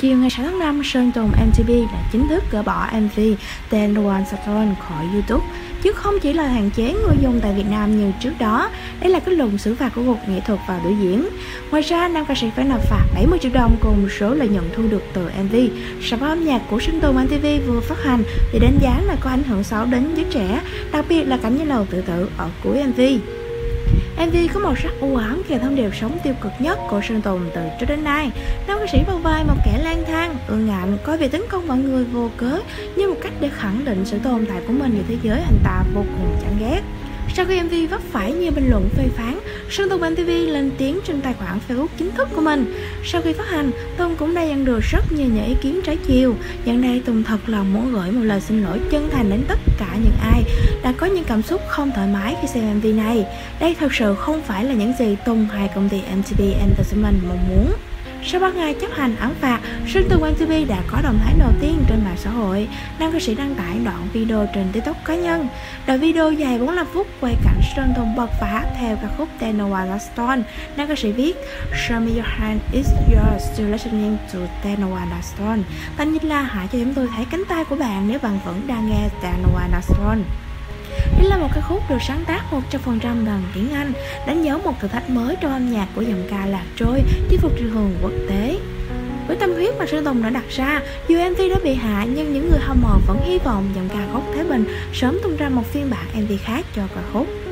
Chiều ngày 6 tháng 5, Sơn Tùng MTV đã chính thức gỡ bỏ MV There's No One At All khỏi YouTube. Chứ không chỉ là hạn chế người dùng tại Việt Nam như trước đó, đây là kết luận xử phạt của Cục Nghệ thuật và Biểu diễn. Ngoài ra, nam ca sĩ phải nộp phạt 70 triệu đồng cùng số lợi nhuận thu được từ MV. Sản phẩm âm nhạc của Sơn Tùng MTV vừa phát hành bị đánh giá là có ảnh hưởng xấu đến giới trẻ, đặc biệt là cảnh nhân lầu tự tử ở cuối MV. MV có màu sắc u ám kèm thông điệp sống tiêu cực nhất của Sơn Tùng từ trước đến nay. Nam ca sĩ vào vai một kẻ lang thang, ương ngạnh, coi việc tấn công mọi người vô cớ như một cách để khẳng định sự tồn tại của mình giữa thế giới anh ta vô cùng chán ghét. Sau khi MV vấp phải nhiều bình luận phê phán, Sơn Tùng MTV lên tiếng trên tài khoản Facebook chính thức của mình. Sau khi phát hành, Tùng cũng đã nhận được rất nhiều những ý kiến trái chiều. Dạo này Tùng thật lòng muốn gửi một lời xin lỗi chân thành đến tất cả những ai đã có những cảm xúc không thoải mái khi xem MV này. Đây thật sự không phải là những gì Tùng hay công ty MTP Entertainment mong muốn. Sau 3 ngày chấp hành án phạt, Sơn Tùng MTV đã có động thái đầu tiên trên mạng xã hội. Nam ca sĩ đăng tải đoạn video trên TikTok cá nhân. Đoạn video dài 45 phút quay cảnh Sơn Tùng bật phá theo ca khúc The Noire The Stone. Nam ca sĩ viết: "Show me your hand, it's yours, still listening to The Noire The Stone." Tạm dịch là: hãy cho chúng tôi thấy cánh tay của bạn nếu bạn vẫn đang nghe The Noire The Stone. Đây là một ca khúc được sáng tác 100% bằng tiếng Anh, đánh dấu một thử thách mới trong âm nhạc của dòng ca lạc trôi, chinh phục thị trường quốc tế. Với tâm huyết mà Sơn Tùng đã đặt ra, dù MV đã bị hạ nhưng những người hâm mộ vẫn hy vọng dòng ca gốc Thái Bình sớm tung ra một phiên bản MV khác cho ca khúc.